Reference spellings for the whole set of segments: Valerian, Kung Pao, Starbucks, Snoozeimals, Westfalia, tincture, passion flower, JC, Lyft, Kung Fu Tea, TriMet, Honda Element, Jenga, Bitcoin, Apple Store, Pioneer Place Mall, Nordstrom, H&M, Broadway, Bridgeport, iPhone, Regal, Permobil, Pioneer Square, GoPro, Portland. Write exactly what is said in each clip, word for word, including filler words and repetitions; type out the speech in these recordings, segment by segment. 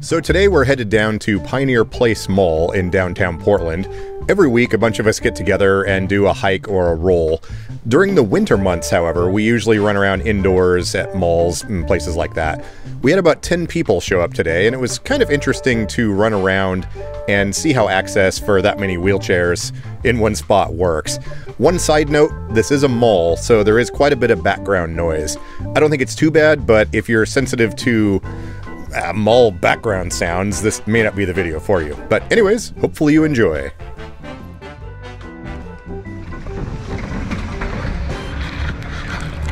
So today we're headed down to Pioneer Place Mall in downtown Portland. Every week a bunch of us get together and do a hike or a roll. During the winter months, however, we usually run around indoors at malls and places like that. We had about ten people show up today, and it was kind of interesting to run around and see how access for that many wheelchairs in one spot works. One side note, this is a mall, so there is quite a bit of background noise. I don't think it's too bad, but if you're sensitive to Uh, mall background sounds, this may not be the video for you. But anyways, hopefully you enjoy.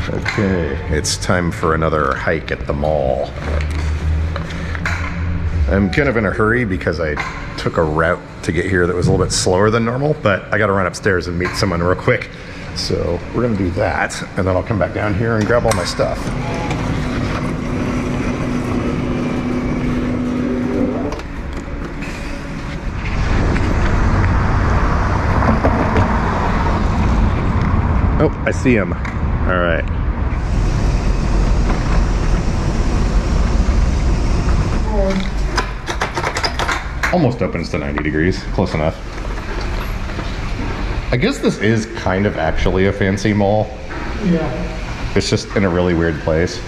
Okay, it's time for another hike at the mall. I'm kind of in a hurry because I took a route to get here that was a little bit slower than normal, but I gotta run upstairs and meet someone real quick. So we're gonna do that, and then I'll come back down here and grab all my stuff. Oh, I see him. All right. Almost opens to ninety degrees. Close enough. I guess this is kind of actually a fancy mall. Yeah. It's just in a really weird place.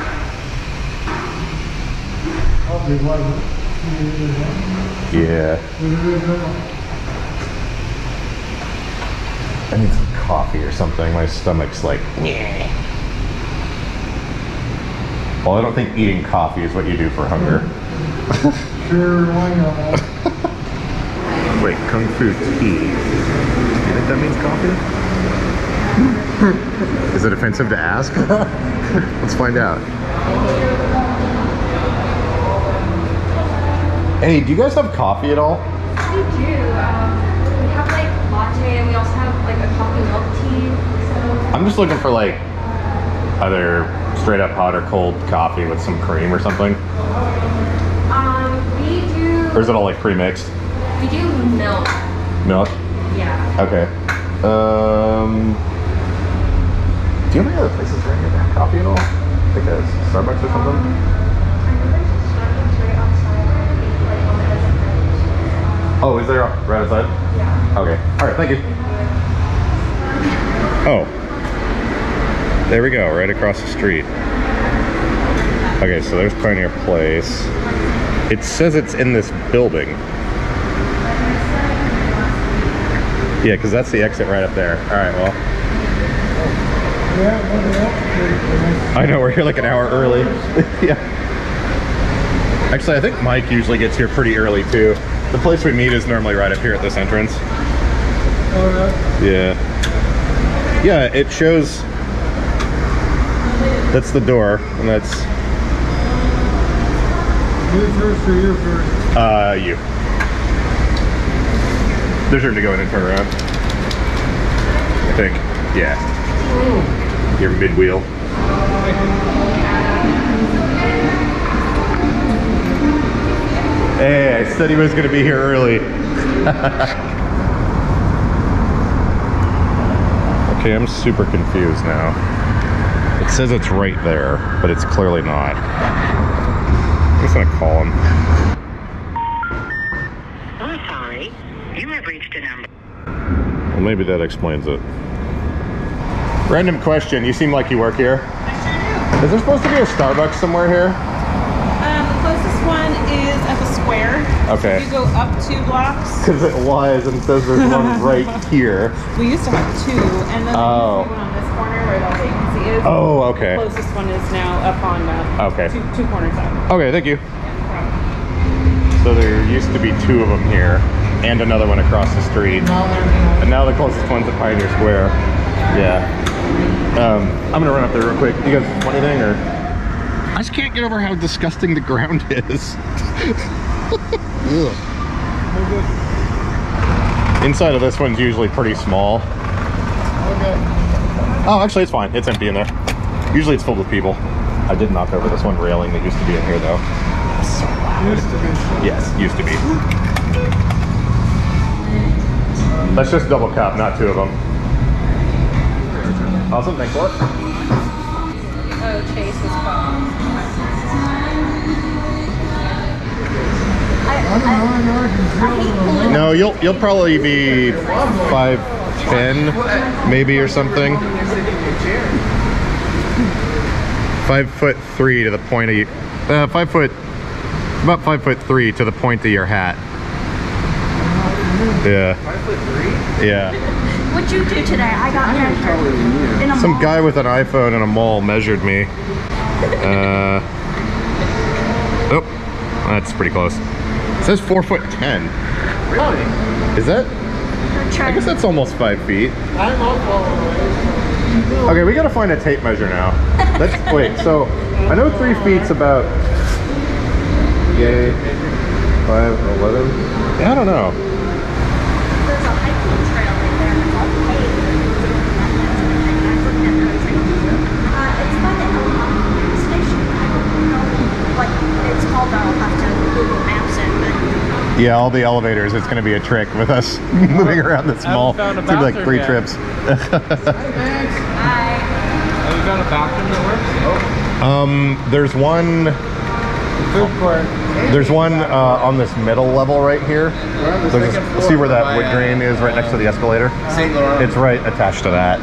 Yeah. I need some coffee or something. My stomach's like, yeah. Well, I don't think eating coffee is what you do for hunger. Sure, why not? Wait, Kung Fu tea. You think that means coffee? Is it offensive to ask? Let's find out. Hey, do you guys have coffee at all? We do. Um, we have like latte, and we also have like a coffee milk tea. So I'm just looking for like either straight up hot or cold coffee with some cream or something. Um, we do. Or is it all like pre-mixed? We do milk. Milk? Yeah. Okay. Um, do you have any other places where you can have coffee at all? Like a Starbucks or something? Um, Oh, is there right outside? Yeah. Okay. All right, thank you. Oh. There we go, right across the street. Okay, so there's Pioneer Place. It says it's in this building. Yeah, because that's the exit right up there. All right, well. I know, we're here like an hour early. Yeah. Actually, I think Mike usually gets here pretty early, too. The place we meet is normally right up here at this entrance. Oh, yeah. Yeah. Yeah, it shows. That's the door, and that's. You first or you first? Uh, you. There's room to go in and turn around. I think. Yeah. Oh. Your mid-wheel. Hey, I said he was gonna be here early. Okay, I'm super confused now. It says it's right there, but it's clearly not. I'm just gonna call him. Oh, sorry. You have reached a number. Well, maybe that explains it. Random question. You seem like you work here. I sure do. Is there supposed to be a Starbucks somewhere here? Okay. You go up two blocks. Because it lies and says there's one right here. We used to have two, and then oh. There's one on this corner where the vacancy is. Oh, okay. The closest one is now up on uh, okay. two, two corners up. Okay, thank you. Yeah, no problem. So there used to be two of them here, and another one across the street. No, and now the closest one's at Pioneer Square. Yeah. Um, I'm gonna run up there real quick. You guys want anything or? I just can't get over how disgusting the ground is. Inside of this one's usually pretty small. Okay. Oh, actually it's fine. It's empty in there. Usually it's filled with people. I did knock over this one railing that used to be in here though. It's so loud. Used to be. Yes, used to be. Let's just double cup, not two of them. Awesome, thanks a lot. Oh, Chase is calling. I, I, I no, you'll you'll probably be five ten, maybe or something. Five foot three to the point of your, uh, five foot, about five foot three to the point of your hat. Yeah. Five foot three? Yeah. What'd you do today? I got measured in a mall. Some guy with an iPhone in a mall measured me. uh, oh, that's pretty close. It says four foot ten. Really? Is that? I guess that's almost five feet. I'm awful. Okay, we gotta find a tape measure now. Let's wait. So I know three feet's about. Yay. Five, eleven. I don't know. Yeah, all the elevators, it's going to be a trick with us moving around this mall. It's going to be like three yet. trips. Hi, Max. Hi. Have you found a bathroom that works? Oh. Um, there's one... Food court. There's one uh, on this middle level right here. So just see where that wood grain is right next to the escalator? Saint Laurent. It's right attached to that.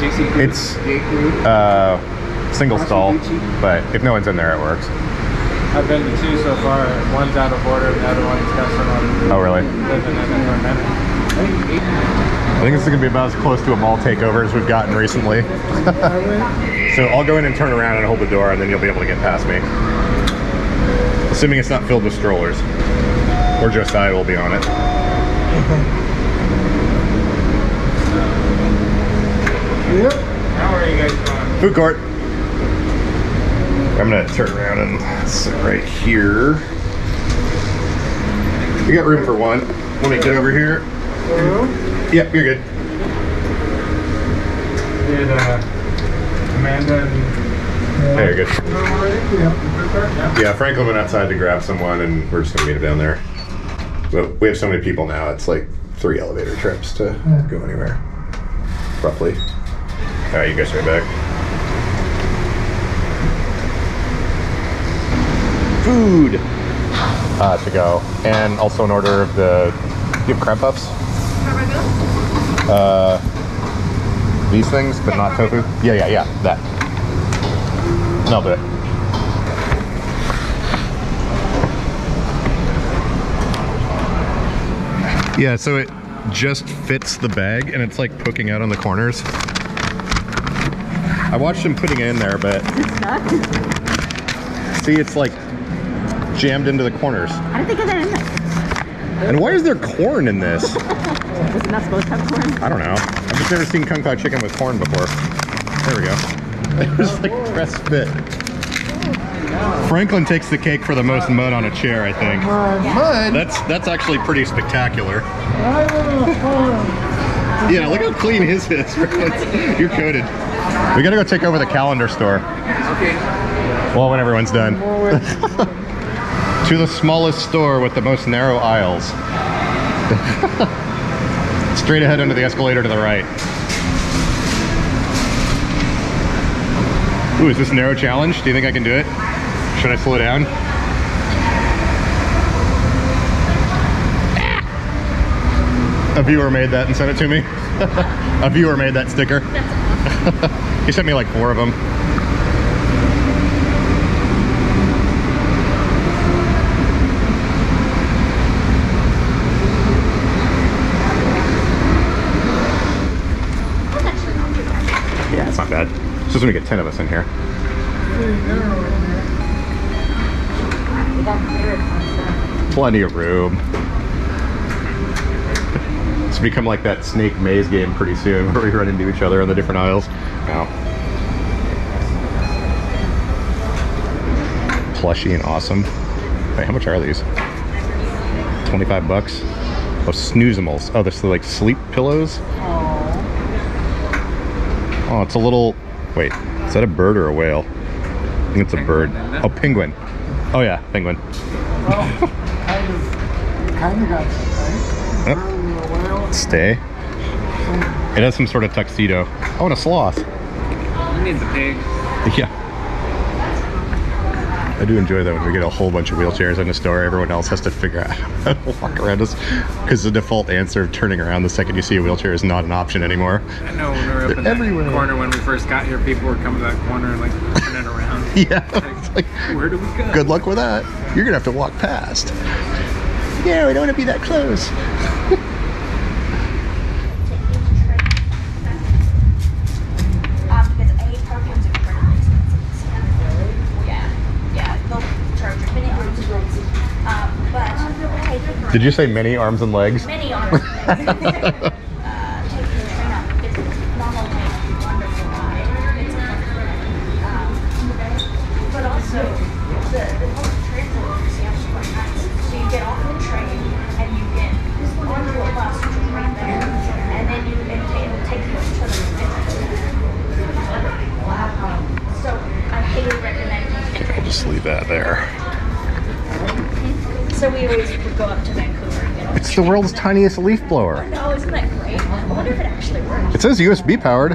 J C. It's uh, single stall, but if no one's in there, it works. I've been to two so far. One's out of order, the other one's got someone. Oh, really? I think this is going to be about as close to a mall takeover as we've gotten recently. So I'll go in and turn around and hold the door, and then you'll be able to get past me. Assuming it's not filled with strollers. Or Josiah will be on it. Yep. How are you guys going? Food court. I'm gonna turn around and sit right here. We got room for one. Let me get over here. Hello? Yep, you're good. Did uh, Amanda and... Hey, you're good. Yeah. Yeah, Franklin went outside to grab someone and we're just gonna meet him down there. But we have so many people now, it's like three elevator trips to yeah. go anywhere. Roughly. All right, you guys are back. Food uh, to go, and also an order of the. Do you have crab puffs? Uh, these things, but yeah, not tofu. Yeah, yeah, yeah. That. No, but. Yeah, so it just fits the bag, and it's like poking out on the corners. I watched him putting it in there, but. See, it's like. Jammed into the corners. I don't think I got in there. And why is there corn in this? Is it not supposed to have corn? I don't know. I've just never seen Kung Pao chicken with corn before. There we go. There's like press fit. Franklin takes the cake for the most mud on a chair, I think. Mud? That's that's actually pretty spectacular. Yeah, look how clean his is. You're coated. We gotta go take over the calendar store. Okay. Well, when everyone's done. To the smallest store with the most narrow aisles. Straight ahead under the escalator to the right. Ooh, is this narrow challenge? Do you think I can do it? Should I slow down? A viewer made that and sent it to me. A viewer made that sticker. He sent me like four of them. It's just gonna get ten of us in here. Plenty of room. It's become like that snake maze game pretty soon where we run into each other on the different aisles. Wow. Plushy and awesome. Wait, how much are these? twenty-five bucks? Oh, snoozeimals. Oh, they're like sleep pillows? Oh, it's a little... Wait, is that a bird or a whale? I think it's a bird. Oh, penguin. Oh yeah, penguin. Well, I kind of got it, right? Yep. stay. It has some sort of tuxedo. Oh, and a sloth. You need the pig. Yeah. I do enjoy that when we get a whole bunch of wheelchairs in the store, everyone else has to figure out how to walk around us, because the default answer of turning around the second you see a wheelchair is not an option anymore. I know when we were up in that corner when we first got here, people were coming to that corner and like turning around. Yeah. Like, like, where do we go? Good luck with that. You're going to have to walk past. Yeah, we don't want to be that close. Did you say many arms and legs? Many arms and legs. But also, the public transport is actually quite nice. So you get off the train and you get onto a bus right there, and then you it, it'll take you to the next. Wow. So I highly recommend. I'll just leave that there. So we always would go up to Vancouver and get on. It's the world's tiniest leaf blower. I know, isn't that great? I wonder if it actually works. It says U S B powered.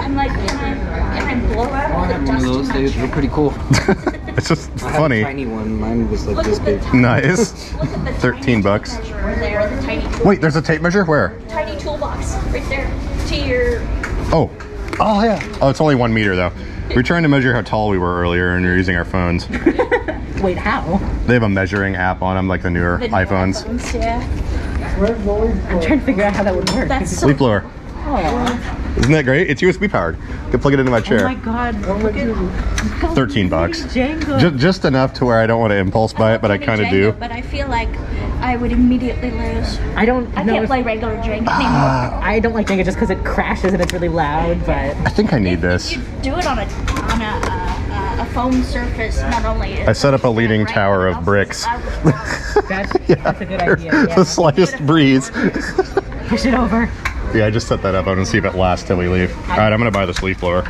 I'm like, can I, can I blow out the dust? One of those, they, they're pretty cool. It's just funny. I had a tiny one. Mine was like this big. Nice. Look at the thirteen bucks. There, the tiny. Wait, there's a tape measure? Where? Tiny toolbox right there to your. Oh. Oh, yeah. Oh, it's only one meter, though. We were trying to measure how tall we were earlier, and we were using our phones. Wait, how? They have a measuring app on them, like the newer the iPhones. iPhones. Yeah. I'm trying to figure out how that would work. That's so leaf blower. Oh. Isn't that great? It's U S B powered. You can plug it into my chair. Oh my god. At, thirteen bucks. Just, just enough to where I don't want to impulse buy it, but I kind of do. But I feel like I would immediately lose. I don't. I can't play regular Jenga anymore. I don't like Jenga just because it crashes and it's really loud. But I think I need this. You do it on a on a. Uh, A foam surface, not only. I set up a leaning right tower of bricks. that's, yeah, that's a good idea. Yeah. The slightest breeze. Push it over. Yeah, I just set that up. I'm gonna see if it lasts till we leave. All right, I'm gonna buy this leaf blower.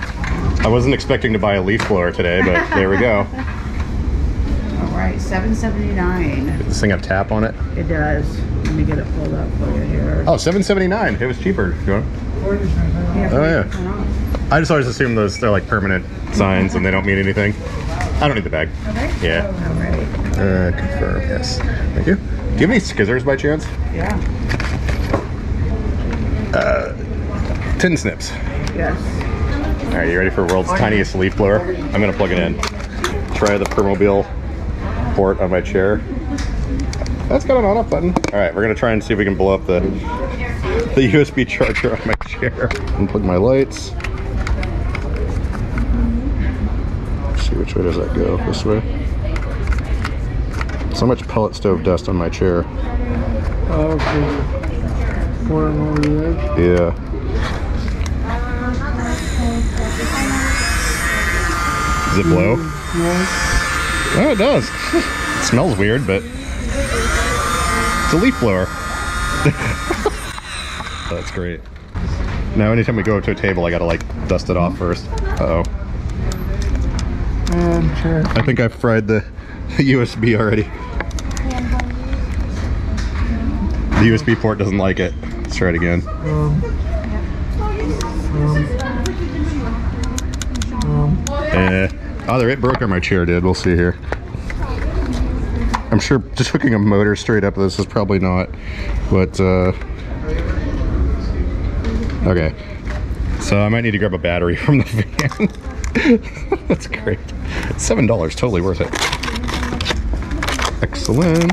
I wasn't expecting to buy a leaf blower today, but there we go. All right, seven seventy-nine. Does this thing have tap on it? It does. Let me get it pulled up for you here. Oh, seven seventy-nine. It was cheaper. You want? Yeah, oh yeah. I just always assume those, they're like permanent signs and they don't mean anything. I don't need the bag. Okay. Yeah. All right. Uh, confirm, yes. Thank you. Do you have any scissors by chance? Yeah. Uh, tin snips. Yes. All right, you ready for world's tiniest leaf blower? I'm going to plug it in. Try the Permobil port on my chair. That's got an on-off button. All right, we're going to try and see if we can blow up the, the U S B charger on my chair. Unplug my lights. Which way does that go? This way? So much pellet stove dust on my chair. Oh, okay. Pour them over the edge? Yeah. Does it blow? Yeah. Oh, it does. It smells weird, but it's a leaf blower. Oh, that's great. Now, anytime we go up to a table, I gotta like dust it off first. Uh oh. Um, sure. I think I fried the, the U S B already. The U S B port doesn't like it. Let's try it again. Um, um, um. Eh. Either it broke or my chair did. We'll see here. I'm sure just hooking a motor straight up this is probably not. But, uh... okay. So I might need to grab a battery from the van. That's great. Seven dollars, totally worth it. Excellent.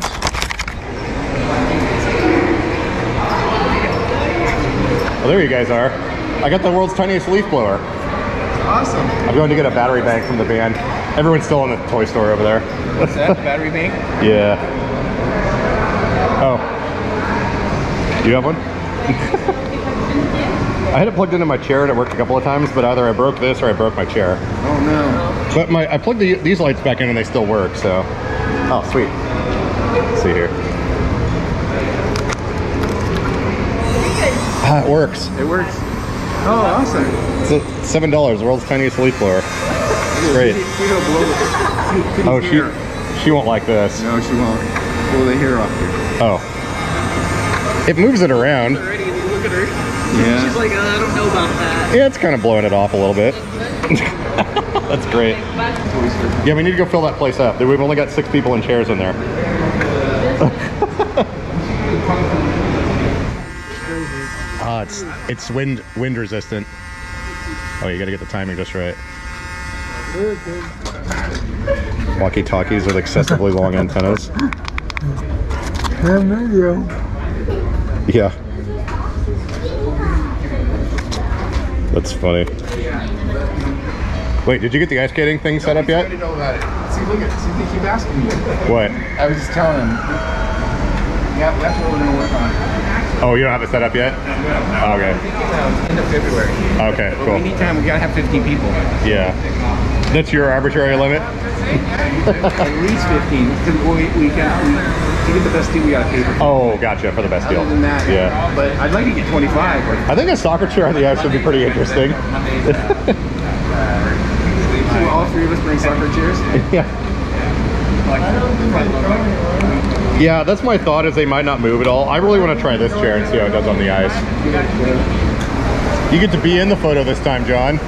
Well, there you guys are. I got the world's tiniest leaf blower. Awesome. I'm going to get a battery bank from the van. Everyone's still in the toy store over there. What's that? Battery bank? Yeah. Oh. Do you have one? I had it plugged into my chair and it worked a couple of times, but either I broke this or I broke my chair. Oh no. But my I plugged the, these lights back in and they still work, so. Oh, sweet. Let's see here. Ah, it works. It works. Oh, awesome. It's seven dollars, the world's tiniest leaf blower. Great. Oh, she, she won't like this. No, she won't. Blow the hair off here. Oh. It moves it around. Already, if you look at her, yeah. She's like, oh, I don't know about that. Yeah, it's kind of blowing it off a little bit. That's great. Yeah, we need to go fill that place up. We've only got six people in chairs in there. Ah, it's it's wind wind resistant. Oh, you gotta get the timing just right. Walkie-talkies with excessively long antennas. Yeah. That's funny. Wait, did you get the ice skating thing set up yet? I didn't know about it. See, look at it. See, they keep asking me. What? I was just telling them. Yeah, that's what we're going to work on. Oh, you don't have it set up yet? No, no. Okay. End of February. Okay, cool. But we need time. We've got to have fifteen people. Yeah. That's your arbitrary limit? At least fifteen. We, we can, to get the best deal, we got to pay for it. Oh, gotcha. For the best deal. Other than that, yeah. But I'd like to get twenty-five. Or I think a soccer chair on the ice would be pretty interesting. So all three of us bring soccer chairs? Yeah. Yeah, that's my thought, is they might not move at all. I really want to try this chair and see how it does on the ice. You get to be in the photo this time, John.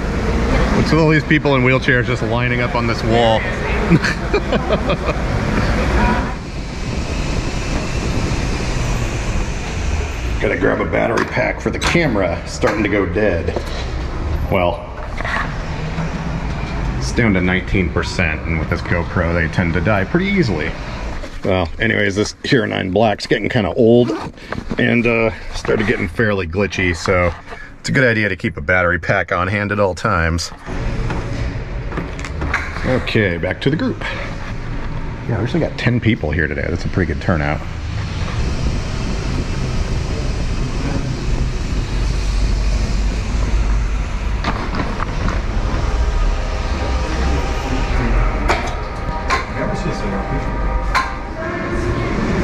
With all these people in wheelchairs just lining up on this wall. Gotta grab a battery pack for the camera. Starting to go dead. Well. It's down to nineteen percent, and with this GoPro, they tend to die pretty easily. Well, anyways, this Hero nine Black's getting kind of old, and uh, started getting fairly glitchy, so it's a good idea to keep a battery pack on hand at all times. Okay, back to the group. Yeah, we actually got ten people here today. That's a pretty good turnout.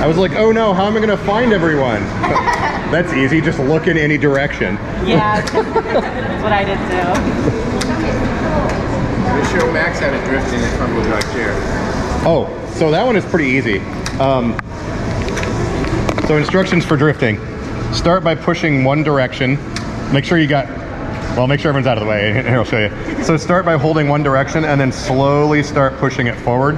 I was like, oh no, how am I gonna find everyone? That's easy, just look in any direction. Yeah, that's what I did too. They show Max how to drift in his front-wheel drive chair. Oh, so that one is pretty easy. Um, so instructions for drifting. Start by pushing one direction. Make sure you got, well, make sure everyone's out of the way. Here, I'll show you. So start by holding one direction and then slowly start pushing it forward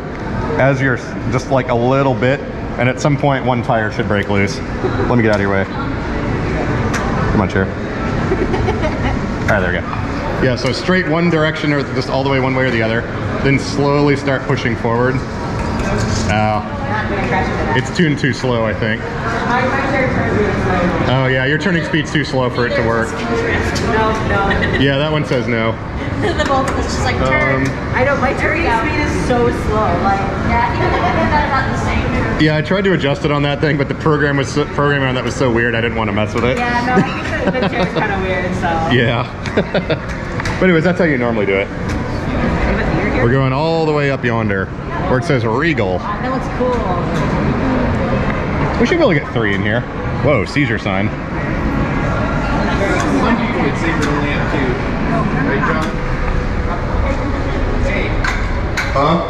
as you're just like a little bit. And at some point, one tire should break loose. Let me get out of your way. Come on, chair. All right, there we go. Yeah, so straight one direction, or just all the way one way or the other. Then slowly start pushing forward. Oh. It's tuned too slow, I think. Oh, yeah, your turning speed's too slow for it to work. No, no. Yeah, that one says no. The both of us just like, turn. Um, I know, my turning speed is so slow. Like, yeah, even though they're about the same. Yeah, I tried to adjust it on that thing, but the program was so, programming on that was so weird, I didn't want to mess with it. Yeah, no, I think the chair's kind of weird, so. Yeah. But anyways, that's how you normally do it. We're going all the way up yonder, where it says Regal. That looks cool. We should be able to get three in here. Whoa, seizure sign. Huh?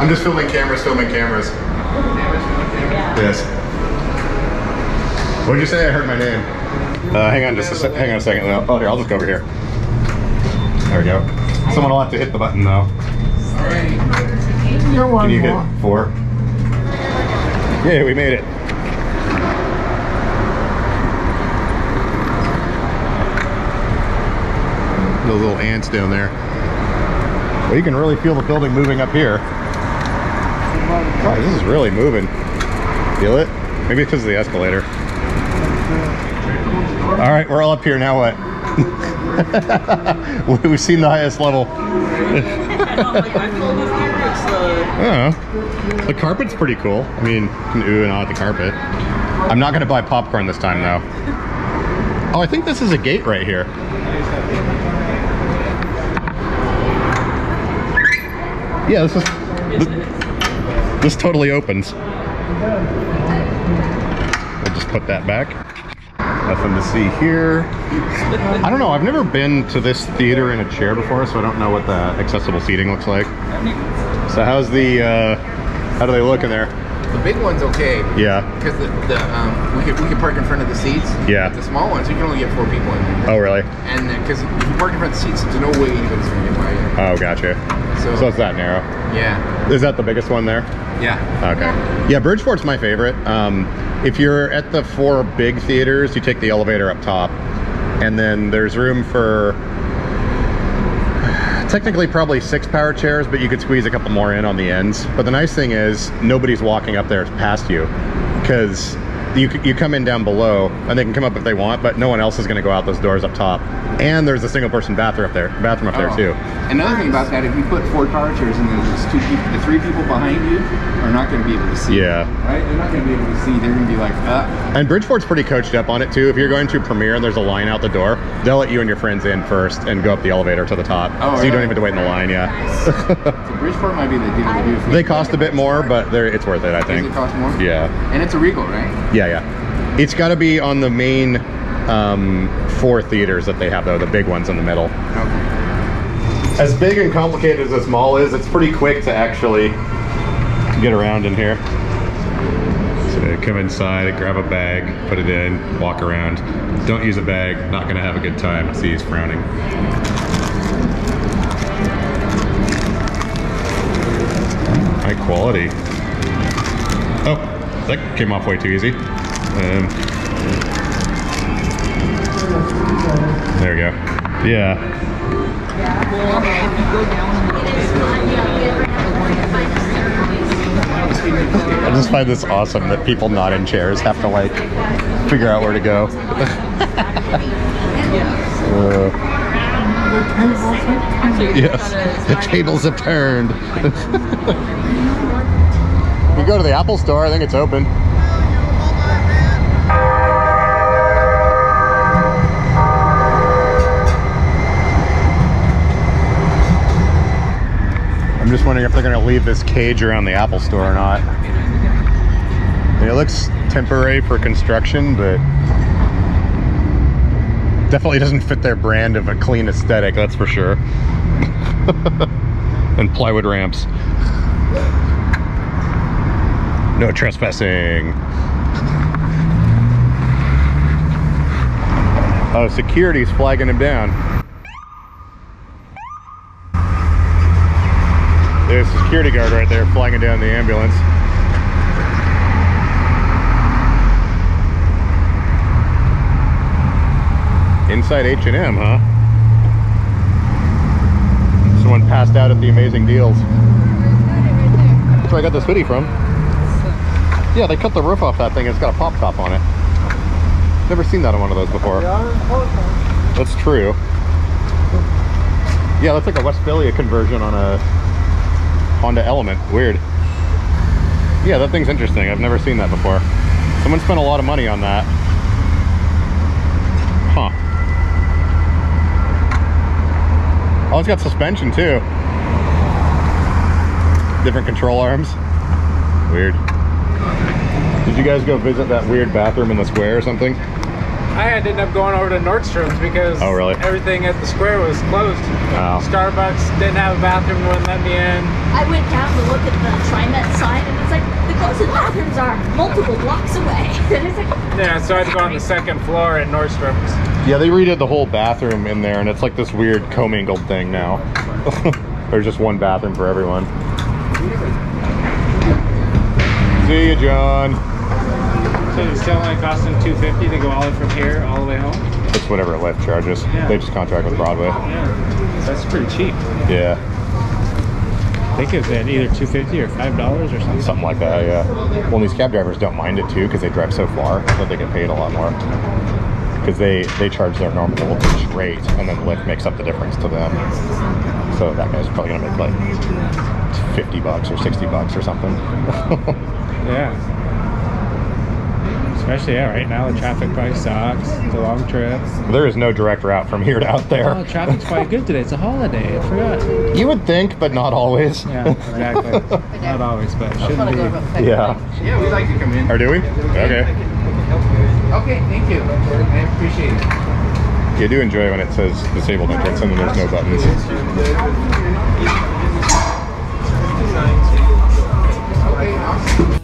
I'm just filming cameras, filming cameras. Yeah. Yes. What did you say? I heard my name. Uh, hang on just a second. Hang on a second. No. Oh, here, I'll just go over here. There we go. Someone will have to hit the button, though. All right. Can you hit four? Yeah, we made it. Those little ants down there. Well, you can really feel the building moving up here. Wow, this is really moving. Feel it? Maybe it's because of the escalator. All right, we're all up here. Now what? We've seen the highest level. I don't know. The carpet's pretty cool. I mean, ooh and ah at the carpet. I'm not going to buy popcorn this time, though. Oh, I think this is a gate right here. Yeah, this is this, this totally opens. We'll just put that back. Nothing to see here. I don't know. I've never been to this theater in a chair before, so I don't know what the accessible seating looks like. So how's the? Uh, how do they look in there? The big one's okay. Yeah. Because the, the um, we could we could park in front of the seats. Yeah. But the small ones, you can only get four people in there. Oh really? And because if you park in front of the seats, there's no way anybody's gonna get by you. Oh, gotcha. So, so it's that narrow. Yeah. Is that the biggest one there? Yeah. Okay. Yeah, yeah, Bridgeport's my favorite. Um, if you're at the four big theaters, you take the elevator up top, and then there's room for technically probably six power chairs, but you could squeeze a couple more in on the ends. But the nice thing is nobody's walking up there past you, because you, you come in down below and they can come up if they want, but no one else is going to go out those doors up top. And there's a single person bathroom up there, bathroom up oh. there too. Another thing about that, if you put four power chairs and there's just two people, the three people behind you are not going to be able to see. Yeah. Right? They're not going to be able to see. They're going to be like, ah. And Bridgeport's pretty coached up on it too. If you're going to Premiere and there's a line out the door, they'll let you and your friends in first and go up the elevator to the top. Oh, so really? You don't even have to wait in the line. Yeah. So Bridgeport might be the deal to do. If they cost a bit more, but they're, it's worth it, I think. Does it cost more? Yeah. And it's a Regal, right? Yeah. Yeah, yeah. It's got to be on the main um, four theaters that they have, though, the big ones in the middle. Okay. As big and complicated as this mall is, it's pretty quick to actually get around in here. So come inside, grab a bag, put it in, walk around. Don't use a bag, not going to have a good time. I see he's frowning. High quality. Oh. That came off way too easy. Um, there we go. Yeah. I just find this awesome that people not in chairs have to like figure out where to go. uh, yes, the tables have turned. We go to the Apple Store, I think it's open. I'm just wondering if they're gonna leave this cage around the Apple Store or not. It looks temporary for construction, but definitely doesn't fit their brand of a clean aesthetic, that's for sure. And plywood ramps. No trespassing. Oh, security's flagging him down. There's a security guard right there flagging down the ambulance. Inside H and M, huh? Someone passed out at the amazing deals. That's where I got this hoodie from. Yeah, they cut the roof off that thing. It's got a pop top on it. Never seen that on one of those before. That's true. Yeah, that's like a Westfalia conversion on a Honda Element. Weird. Yeah, that thing's interesting. I've never seen that before. Someone spent a lot of money on that. Huh. Oh, it's got suspension too. Different control arms. Weird. Did you guys go visit that weird bathroom in the square or something? I ended up going over to Nordstrom's because oh, really? everything at the square was closed. Oh. Starbucks didn't have a bathroom, wouldn't let me in. I went down to look at the TriMet sign and it's like, the closest bathrooms are multiple blocks away. And it's like, yeah, so I had to go on the second floor at Nordstrom's. Yeah, they redid the whole bathroom in there and it's like this weird commingled thing now. There's just one bathroom for everyone. See you, John. So it's still only costing two fifty to go all the way from here all the way home? It's whatever Lyft charges. Yeah. They just contract with Broadway. Yeah. That's pretty cheap. Yeah. I think it's at either two fifty or five dollars or something. Something like that, yeah. Well, these cab drivers don't mind it too because they drive so far that they get paid a lot more. Because they, they charge their normal rate and then Lyft makes up the difference to them. So that guy's probably going to make like fifty bucks or sixty bucks or something. Yeah. Especially, yeah, right now the traffic probably sucks. It's a long trip. There is no direct route from here to out there. Oh, traffic's probably good today. It's a holiday. I forgot. You would think, but not always. Yeah, exactly. Not always, but it shouldn't be. Yeah. Yeah, we like to come in. Or do we? Okay. Okay, thank you. I appreciate it. You do enjoy when it says disabled entrance and then there's no buttons. Okay, awesome.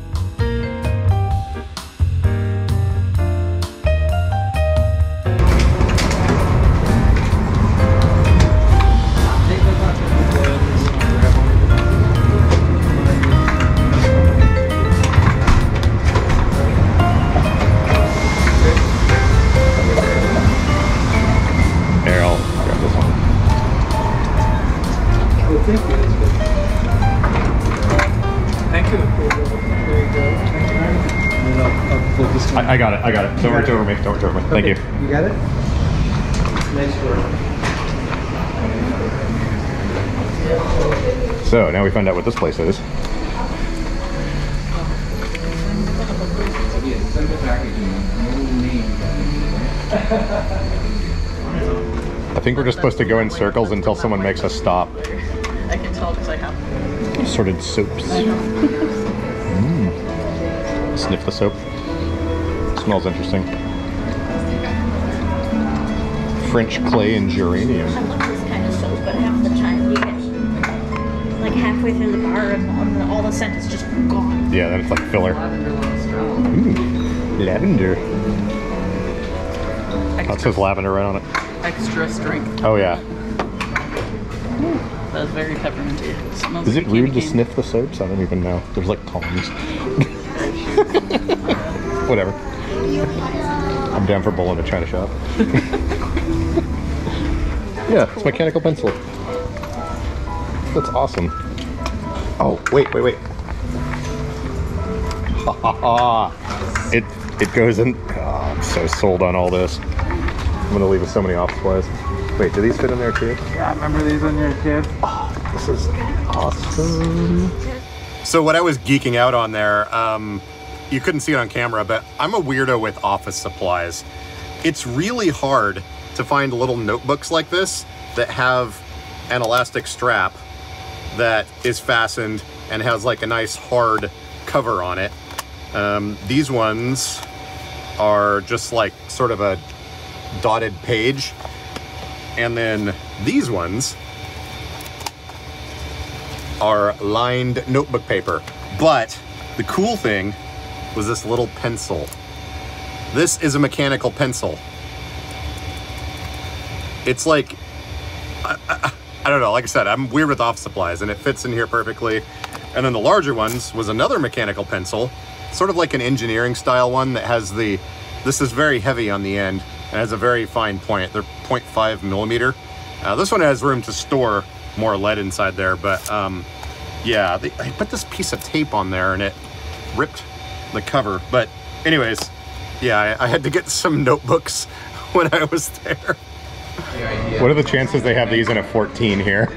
I got it. I got it. Don't reach over me. Don't reach over me. Thank you. You got it? Nice work. So now we find out what this place is. I think we're just supposed to go in circles until someone makes us stop. I can tell because I have assorted soaps. Mm. Sniff the soap. Smells interesting. French clay and geranium. I want this kind of soap, but half the time you get like halfway through the bar and all the scent is just gone. Yeah, then it's like filler. Ooh, lavender. That says lavender right on it. Extra strength. Oh yeah. Ooh, that's very pepperminty. It smells is it like weird to cane. Sniff the soaps? I don't even know. There's like tongs. Whatever. I'm down for bowling at China shop. Yeah, cool. It's mechanical pencil. That's awesome. Oh wait, wait, wait. Ha ha ha! It it goes in. Oh, I'm so sold on all this. I'm gonna leave with so many off supplies. Wait, do these fit in there too? Yeah, I remember these in there too. Oh, this is awesome. So what I was geeking out on there, um, you couldn't see it on camera, but I'm a weirdo with office supplies. It's really hard to find little notebooks like this that have an elastic strap that is fastened and has like a nice hard cover on it. Um, these ones are just like sort of a dotted page, and then these ones are lined notebook paper. But the cool thing was this little pencil. This is a mechanical pencil. It's like I, I, I don't know, like I said, I'm weird with office supplies and it fits in here perfectly. And then the larger ones was another mechanical pencil, sort of like an engineering style one that has the, this is very heavy on the end. It has a very fine point. They're zero point five millimeter. Uh, this one has room to store more lead inside there, but um, yeah, they, I put this piece of tape on there and it ripped the cover. But anyways, yeah, I, I had to get some notebooks when I was there. What are the chances they have these in a fourteen here?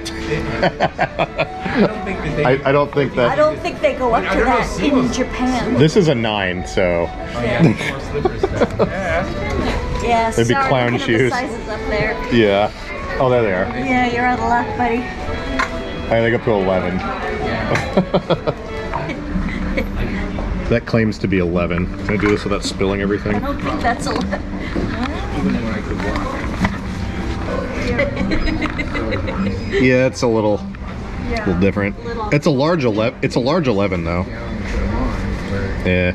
I, I don't think that. I don't think they go up to that in Japan. This is a nine, so. Yeah, they'd be clown shoes. Sizes up there. Yeah. Oh, there they are. Yeah, you're on the left, buddy. I think up to eleven. That claims to be eleven. Can I do this without spilling everything? I don't think that's eleven. Yeah, it's a little, yeah, little different. Little. It's a large eleven. It's a large eleven, though. Yeah.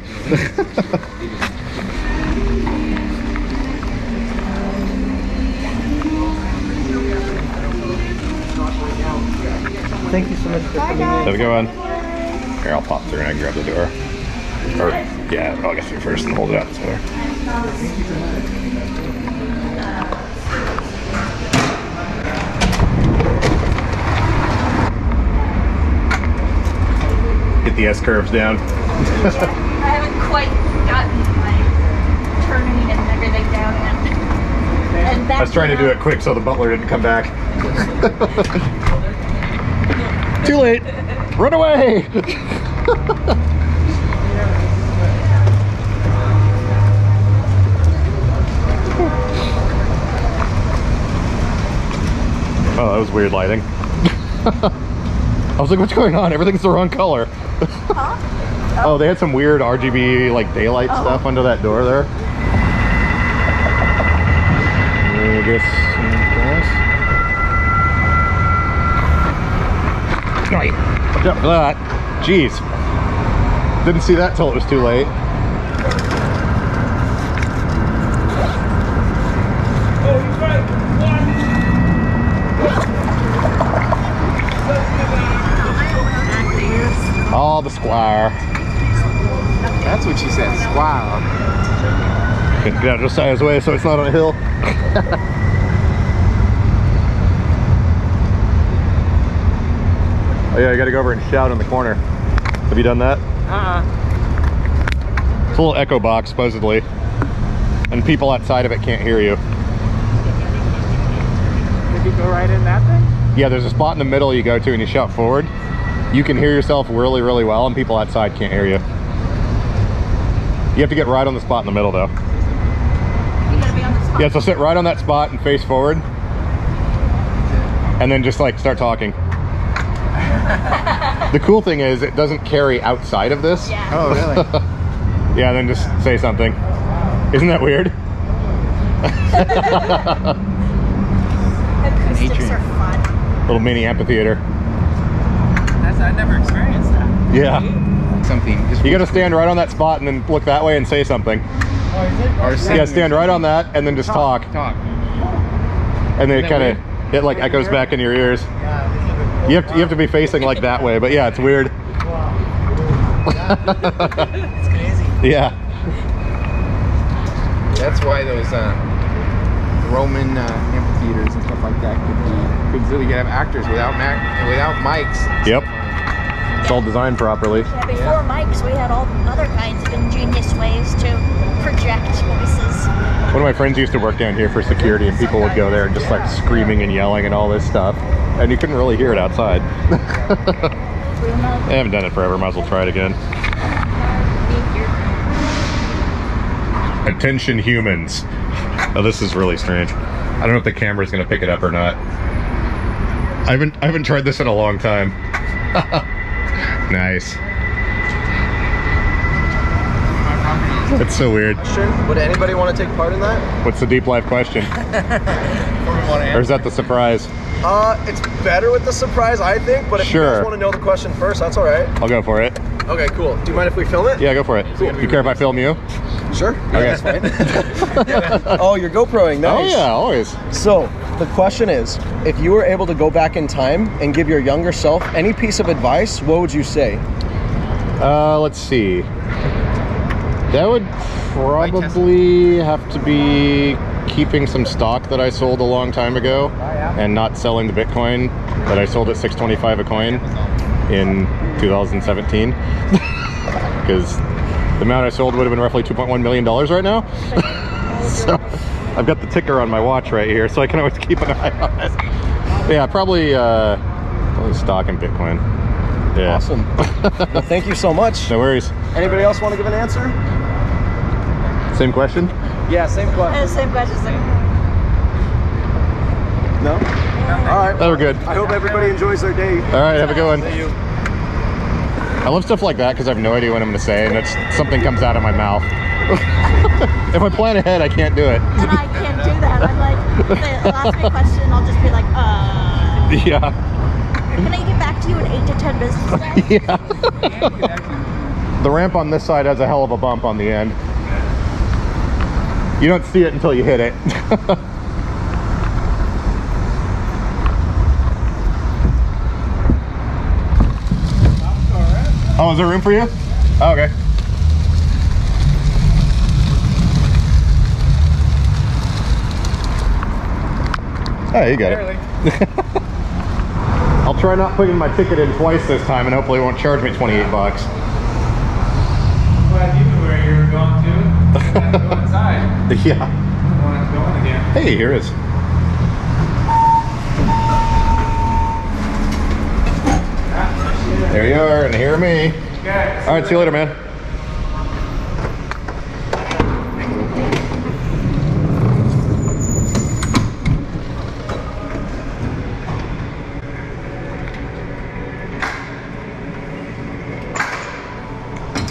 Thank you so much for coming in. Have a good one. Here, I'll pop through and I can grab the door. Or, yeah, I'll get through first and hold it up. It's better. Get the S-curves down. Yeah, I haven't quite gotten my turning and everything down yet. And I was trying to do it quick so the butler didn't come back. Too late. Run away. Oh, that was weird lighting. I was like, what's going on? Everything's the wrong color. Huh? Oh, they had some weird R G B like daylight oh. stuff under that door there. I guess. Night. Watch out for that. Jeez. Didn't see that till it was too late. Oh, the squire. That's what she said, squire. Get out of the way so it's not on a hill. Oh yeah, I gotta go over and shout in the corner. Have you done that? Uh-uh. full echo box supposedly, and people outside of it can't hear you. Did you go right in that thing? Yeah, there's a spot in the middle you go to and you shout forward. You can hear yourself really, really well, and people outside can't hear you. You have to get right on the spot in the middle, though. You gotta be on the spot. Yeah, so sit right on that spot and face forward, and then just like start talking. The cool thing is it doesn't carry outside of this. Yeah. Oh, really? Yeah, then just say something. Isn't that weird? Acoustics are fun. Little mini amphitheater. That's, I've never experienced that. Yeah. Something. Just you got to stand right on that spot and then look that way and say something. Oh, is it? Or yeah, stand right on that and then just talk. Talk. talk. And then it kind of it like echoes back in your ears. Yeah. You have, to, you have to be facing like that way, but yeah, it's weird. It's crazy. Yeah. That's why those uh, Roman uh, amphitheaters and stuff like that could be, could really have actors without mac without mics. Yep. Yeah. It's all designed properly. Yeah, before yeah. mics, we had all other kinds of ingenious ways to project voices. One of my friends used to work down here for security, and people would go there and just like screaming and yelling and all this stuff. And you couldn't really hear it outside. I haven't done it forever, might as well try it again. Attention humans. Oh, this is really strange. I don't know if the camera's gonna pick it up or not. I haven't, I haven't tried this in a long time. Nice. That's so weird. Would anybody want to take part in that? What's the deep life question? Or is that the surprise? Uh, it's better with the surprise, I think, but if sure. you guys want to know the question first, that's all right. I'll go for it. Okay, cool. Do you mind if we film it? Yeah, go for it. Cool. You care if I film you? Sure. Okay. Yeah, that's fine. Yeah. Oh, you're GoProing. Nice. Oh, yeah, always. So, the question is, if you were able to go back in time and give your younger self any piece of advice, what would you say? Uh, let's see. That would probably have to be keeping some stock that I sold a long time ago and not selling the Bitcoin that I sold at six twenty-five a coin in two thousand seventeen, because the amount I sold would have been roughly two point one million dollars right now. So I've got the ticker on my watch right here, so I can always keep an eye on it. But yeah, probably, uh, probably stock and Bitcoin. Yeah. Awesome. Well, thank you so much. No worries. Anybody else want to give an answer? Same question? Yeah, same question. Uh, same question. No? All right. That were good. I hope everybody enjoys their day. All right, have a good one. See you. I love stuff like that because I have no idea what I'm going to say, and it's, something comes out of my mouth. If I plan ahead, I can't do it. And I can't do that. I'm like, the last big question, I'll just be like, uh. Yeah. Can I get back to you in eight to ten business days? Yeah. The ramp on this side has a hell of a bump on the end. You don't see it until you hit it. Oh, is there room for you? Oh, okay. Oh, you got it. I'll try not putting my ticket in twice this time, and hopefully it won't charge me twenty-eight bucks. Glad you knew where you were going to. Go inside. Yeah. I want to go in again. Hey, here it is. There you are, and hear me. Okay, all right, see you later, man.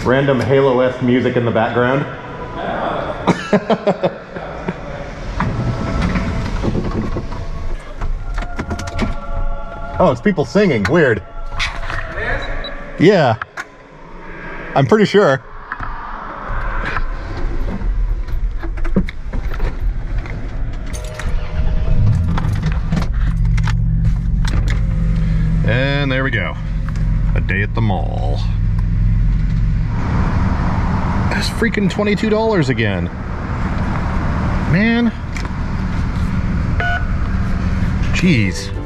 Random Halo-esque music in the background. Oh, it's people singing. Weird. Yeah. I'm pretty sure. And there we go. A day at the mall. That's freaking twenty-two dollars again. Man. Jeez.